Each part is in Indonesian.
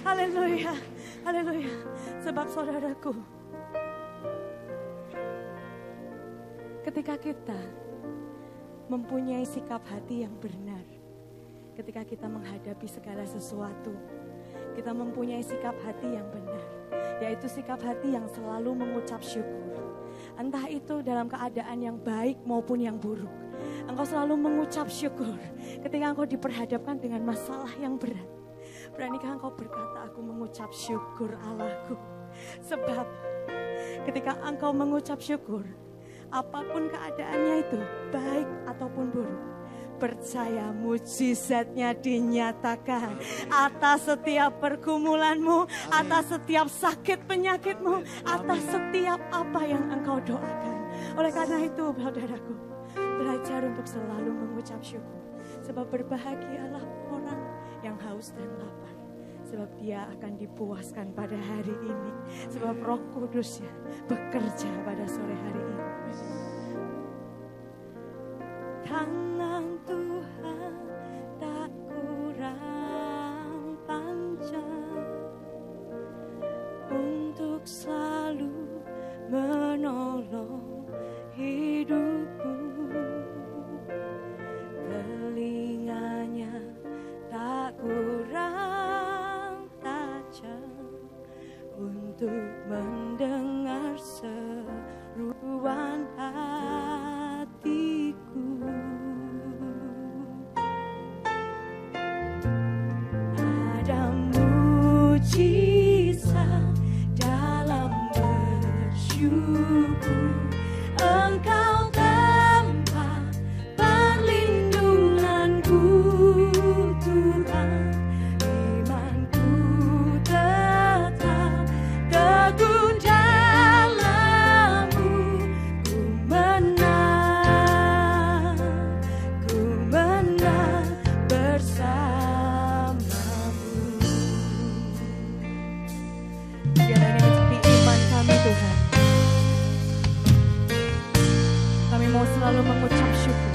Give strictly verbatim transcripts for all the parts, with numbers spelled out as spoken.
Haleluya, haleluya. Sebab saudaraku, ketika kita mempunyai sikap hati yang benar, ketika kita menghadapi segala sesuatu, kita mempunyai sikap hati yang benar, yaitu sikap hati yang selalu mengucap syukur. Entah itu dalam keadaan yang baik maupun yang buruk, engkau selalu mengucap syukur. Ketika engkau diperhadapkan dengan masalah yang berat, beranikah engkau berkata, aku mengucap syukur Allahku. Sebab ketika engkau mengucap syukur, apapun keadaannya itu, baik ataupun buruk, percaya mujizatnya dinyatakan atas setiap pergumulanmu, amin, atas setiap sakit penyakitmu, amin, atas setiap apa yang engkau doakan. Oleh karena itu, saudaraku, belajar untuk selalu mengucap syukur. Sebab berbahagialah orang yang haus dan lapar, sebab dia akan dipuaskan pada hari ini. Sebab Roh Kudusnya bekerja pada sore hari ini. Tangan Tuhan tak kurang panjang untuk selalu menolong hidupmu, telinganya tak kurang tajam untuk mendengar seruan hatiku. Ada mujizat dalam bersyukur, engkau tempat perlindunganku Tuhan. Selalu mengucap syukur.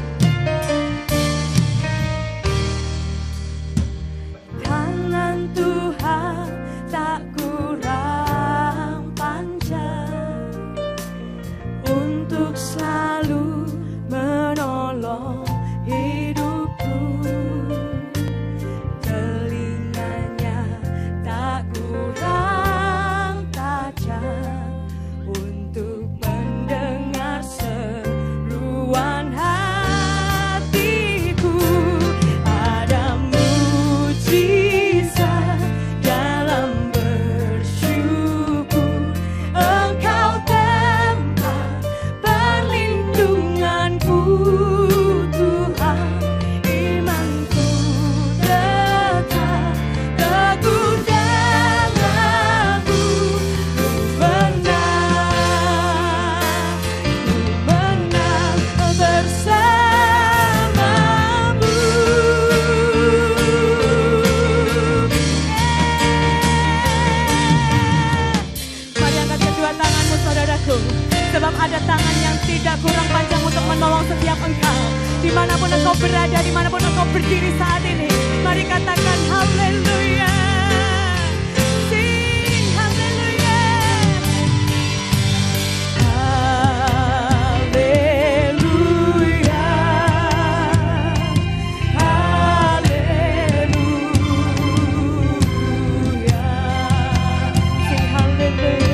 Tangan Tuhan tak kurang panjang untuk selalu menolong hidupku, telinganya tak kurang tajam untuk mendengar seru one high. Dimanapun engkau berada, dimanapun engkau berdiri saat ini, mari katakan haleluya. Sing haleluya. Haleluya. Haleluya. Sing haleluya. Haleluya,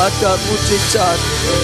Ada mujizat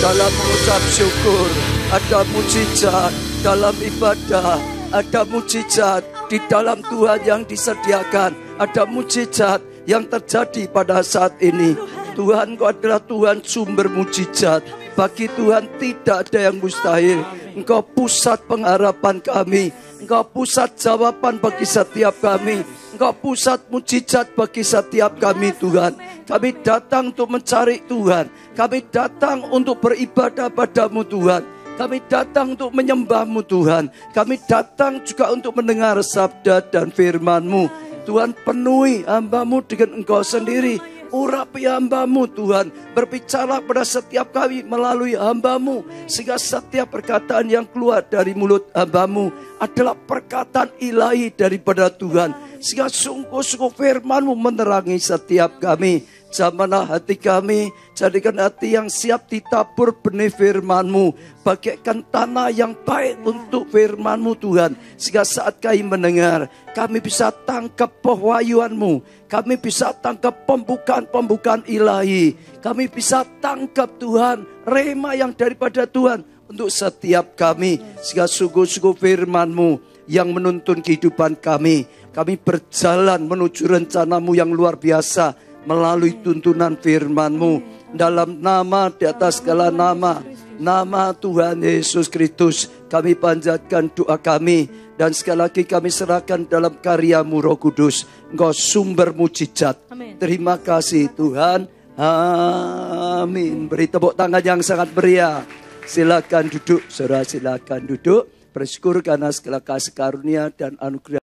dalam mengucap syukur, ada mujizat dalam ibadah, ada mujizat di dalam Tuhan yang disediakan, ada mujizat yang terjadi pada saat ini. Tuhan, Engkau adalah Tuhan sumber mujizat. Bagi Tuhan tidak ada yang mustahil. Engkau pusat pengharapan kami, Engkau pusat jawaban bagi setiap kami, Engkau pusat mujizat bagi setiap kami, Tuhan. Kami datang untuk mencari Tuhan, kami datang untuk beribadah padamu, Tuhan. Kami datang untuk menyembahmu, Tuhan. Kami datang juga untuk mendengar sabda dan firman-Mu. Tuhan, penuhi hamba-Mu dengan Engkau sendiri. Urapi hamba-Mu, Tuhan. Berbicara pada setiap kami melalui hamba-Mu, sehingga setiap perkataan yang keluar dari mulut hamba-Mu adalah perkataan ilahi daripada Tuhan, sehingga sungguh-sungguh firman-Mu menerangi setiap kami. Jamanlah hati kami, jadikan hati yang siap ditabur benih firman-Mu, bagaikan tanah yang baik untuk firman-Mu, Tuhan. Sehingga saat kami mendengar, kami bisa tangkap pewahyuan-Mu, kami bisa tangkap pembukaan-pembukaan ilahi, kami bisa tangkap, Tuhan, rema yang daripada Tuhan untuk setiap kami. Sehingga sungguh-sungguh firman-Mu yang menuntun kehidupan kami, kami berjalan menuju rencana-Mu yang luar biasa melalui tuntunan firman-Mu, dalam nama di atas segala nama, nama Tuhan Yesus Kristus, kami panjatkan doa kami, dan sekali lagi kami serahkan dalam karya-Mu Roh Kudus, Engkau sumber mujizat. Terima kasih, Tuhan. Amin. Beri tepuk tangan yang sangat meriah. Silakan duduk, saudara, silakan duduk. Bersyukur karena segala kasih karunia dan anugerah.